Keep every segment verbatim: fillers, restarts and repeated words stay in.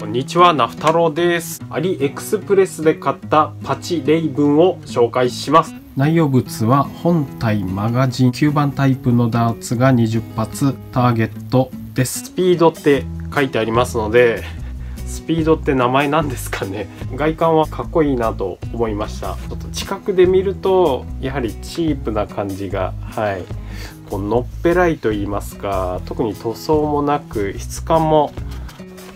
こんにちは、ナフ太郎です。アリエクスプレスで買ったパチレイブンを紹介します。内容物は本体マガジンきゅうばんタイプのダーツがにじゅっぱつターゲットです。スピードって書いてありますので、スピードって名前なんですかね。外観はかっこいいなと思いました。ちょっと近くで見るとやはりチープな感じが、はい、こうのっぺらいと言いますか、特に塗装もなく質感も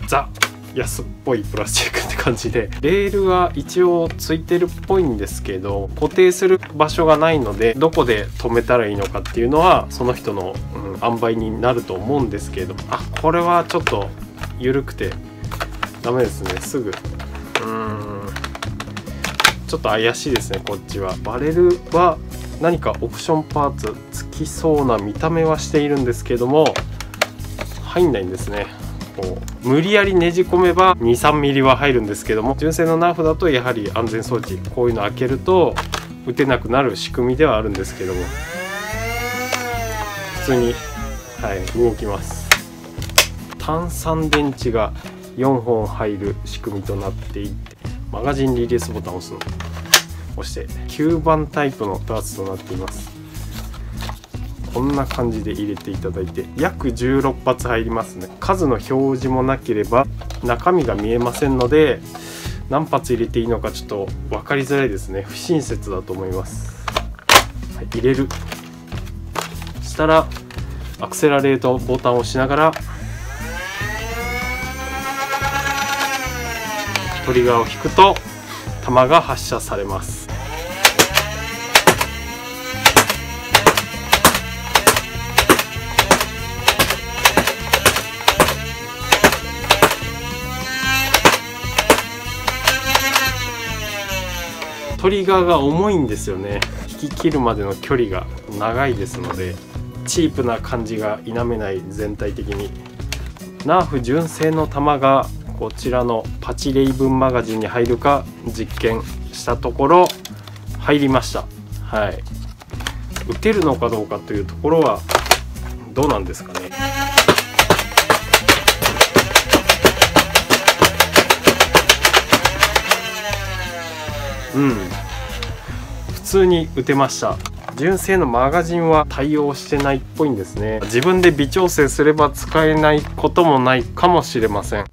ザ安っぽいプラスチックって感じで、レールは一応ついてるっぽいんですけど、固定する場所がないのでどこで止めたらいいのかっていうのはその人の、うん、塩梅になると思うんですけど、あ、これはちょっと緩くてダメですね。すぐうーんちょっと怪しいですね。こっちはバレルは何かオプションパーツつきそうな見た目はしているんですけども入んないんですね。こう無理やりねじ込めば にさんミリは入るんですけども、純正のナーフだとやはり安全装置こういうの開けると打てなくなる仕組みではあるんですけども、普通に、はい、動きます。単三電池がよんほん入る仕組みとなっていて、マガジンリリースボタンを押すの押してきゅうばんタイプのダーツとなっています。こんな感じで入れていただいて約じゅうろっぱつ入りますね。数の表示もなければ中身が見えませんので、何発入れていいのかちょっと分かりづらいですね。不親切だと思います、はい、入れるしたらアクセラレートボタンを押しながらトリガーを引くと弾が発射されます。トリガーが重いんですよね。引き切るまでの距離が長いですので、チープな感じが否めない。全体的にナーフ純正の弾がこちらのパチレイブンマガジンに入るか実験したところ入りました。はい。打てるのかどうかというところはどうなんですかね。うん、普通に打てました。純正のマガジンは対応してないっぽいんですね。自分で微調整すれば使えないこともないかもしれません。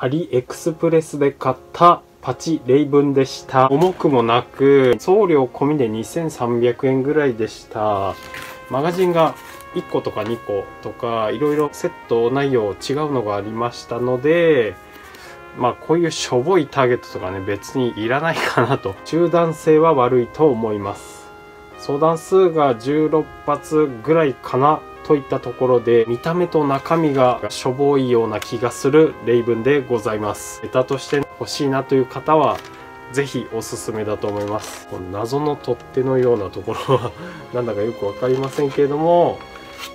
アリエクスプレスで買ったパチレイブンでした。重くもなく送料込みでにせんさんびゃくえんぐらいでした。マガジンがいっことかにことかいろいろセット内容違うのがありましたので、まあこういうしょぼいターゲットとかね別にいらないかなと。中断性は悪いと思います。相談数がじゅうろっぱつぐらいかなといったところで、見た目と中身がしょぼいような気がするレイブンでございます。ネタとして欲しいなという方は是非おすすめだと思います。この謎の取っ手のようなところはなんだかよく分かりませんけれども、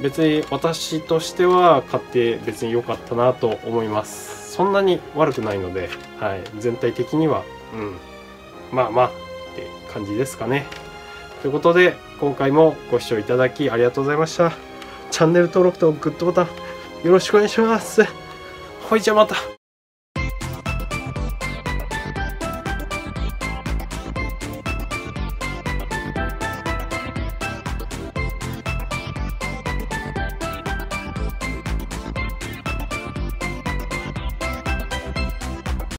別に私としては買って別に良かったなと思います。そんなに悪くないので、はい、全体的には、うん、まあまあって感じですかね。ということで今回もご視聴いただきありがとうございました。チャンネル登録とグッドボタンよろしくお願いします。ほいじゃまた。